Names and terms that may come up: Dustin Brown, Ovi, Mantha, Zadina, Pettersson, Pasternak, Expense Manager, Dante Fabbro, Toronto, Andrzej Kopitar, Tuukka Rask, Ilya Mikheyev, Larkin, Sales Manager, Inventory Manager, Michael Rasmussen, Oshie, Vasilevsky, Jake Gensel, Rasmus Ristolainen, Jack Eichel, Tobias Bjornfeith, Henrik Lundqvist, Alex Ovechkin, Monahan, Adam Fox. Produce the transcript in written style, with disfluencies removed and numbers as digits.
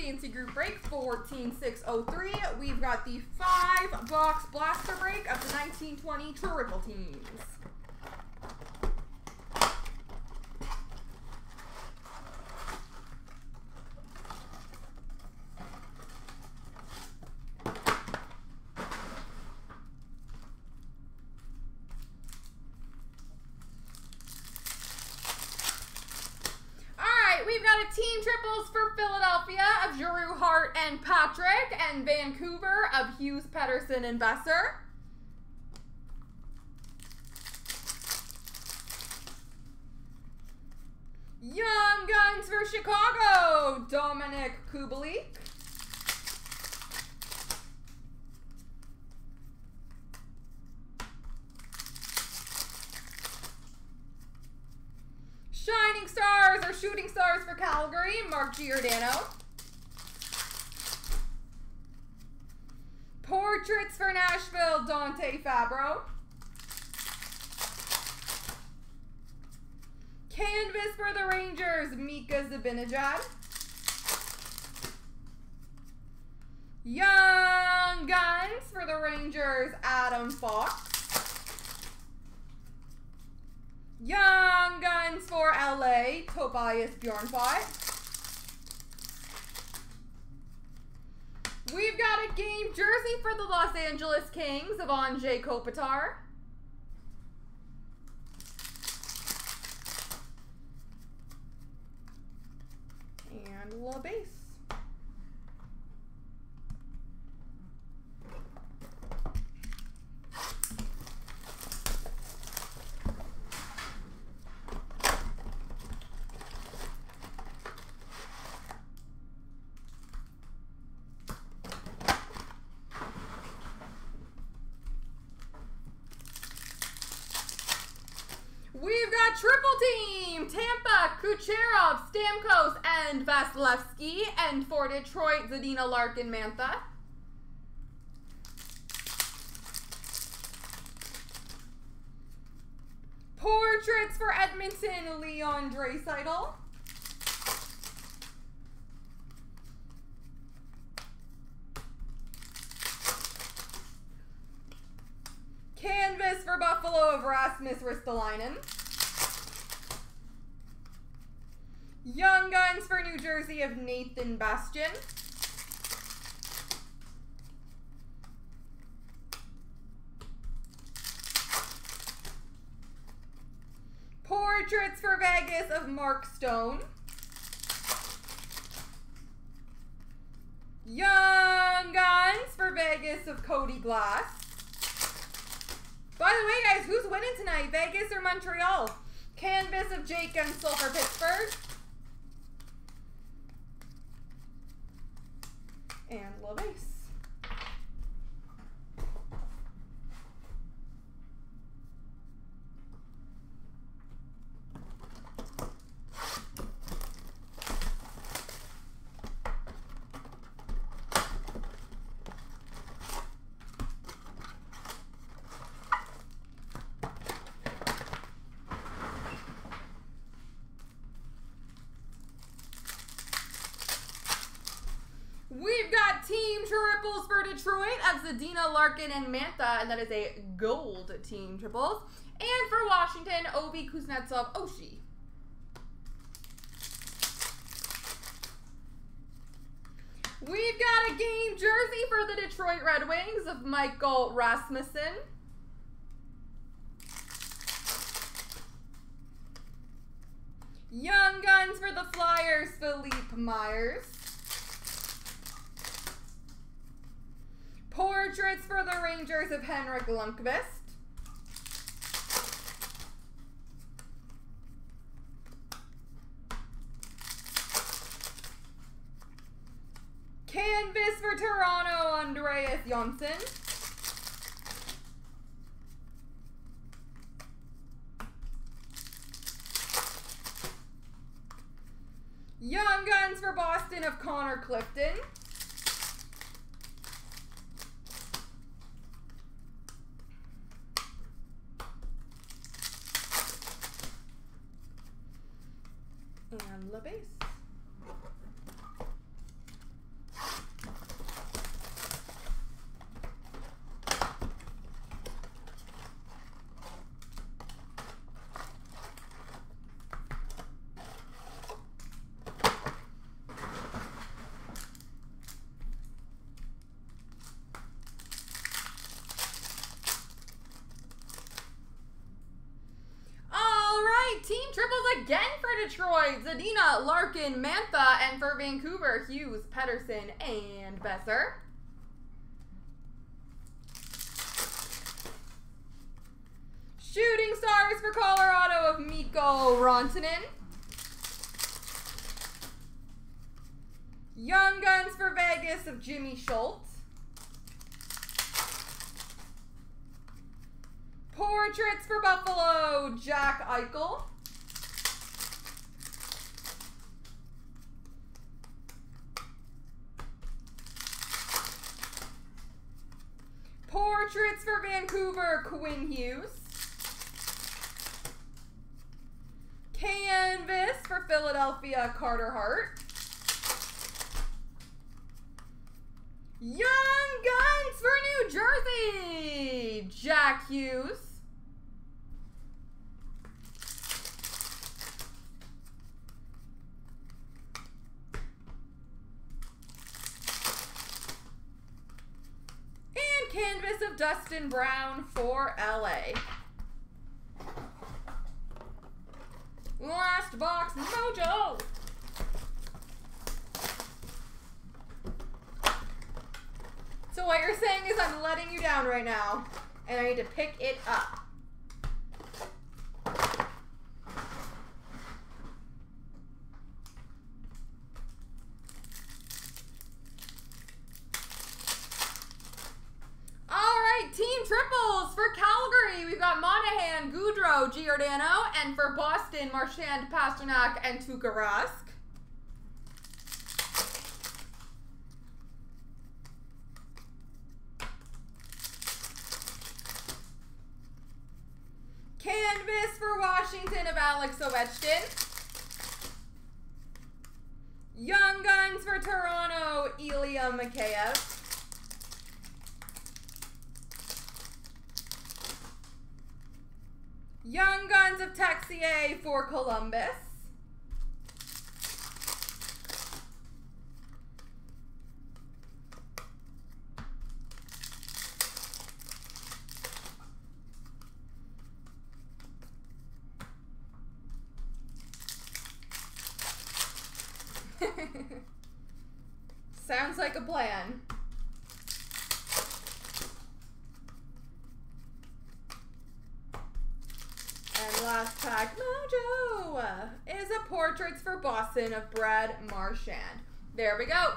CNC Group break 14603. We've got the 5 box blaster break of the 1920 triple teams. Team triples for Philadelphia of Giroux, Hart, and Patrick, and Vancouver of Hughes, Pettersson, and Besser. Young Guns for Chicago, Dominic Kubalik. Shining Stars or Shooting Stars for Calgary, Mark Giordano. Portraits for Nashville, Dante Fabbro. Canvas for the Rangers, Mika Zibanejad. Young Guns for the Rangers, Adam Fox. Young Guns for LA, Tobias Bjornfeith. We've got a game jersey for the Los Angeles Kings of Andrzej Kopitar. And La Base. We've got triple team, Tampa, Kucherov, Stamkos, and Vasilevsky, and for Detroit, Zadina, Larkin, Mantha. Portraits for Edmonton, Leon Draisaitl. Canvas for Buffalo of Rasmus Ristolainen. Young Guns for New Jersey of Nathan Bastian. Portraits for Vegas of Mark Stone. Young Guns for Vegas of Cody Glass. By the way, guys, who's winning tonight? Vegas or Montreal? Canvas of Jake Gensel for Pittsburgh. And LaVace. We've got team triples for Detroit of Zadina, Larkin, and Mantha, and that is a gold team triples. And for Washington, Ovi, Kuznetsov, Oshie. We've got a game jersey for the Detroit Red Wings of Michael Rasmussen. Young Guns for the Flyers, Philippe Myers. Portraits for the Rangers of Henrik Lundqvist. Canvas for Toronto, Andreas Johnson. Young Guns for Boston of Connor Clifton. And LaBase. again for Detroit. Zadina, Larkin, Mantha, and for Vancouver, Hughes, Pettersson, and Besser. Shooting Stars for Colorado of Mikko Rantanen. Young Guns for Vegas of Jimmy Schultz. Portraits for Buffalo, Jack Eichel. Portraits for Vancouver, Quinn Hughes. Canvas for Philadelphia, Carter Hart. Young Guns for New Jersey, Jack Hughes. And canvas of Dustin Brown for LA. Last box, Mojo. So what you're saying is I'm letting you down right now, and I need to pick it up. All right, team triples for Calgary. We've got Monahan, Goudreau, Giordano, and for Boston, Marchand, Pasternak, and Tuukka Rask. Canvas for Washington of Alex Ovechkin. Young Guns for Toronto, Ilya Mikheyev. Young Guns of Texier for Columbus. Sounds like a plan. And last pack, Mojo, is a portraits for Boston of Brad Marchand. There we go.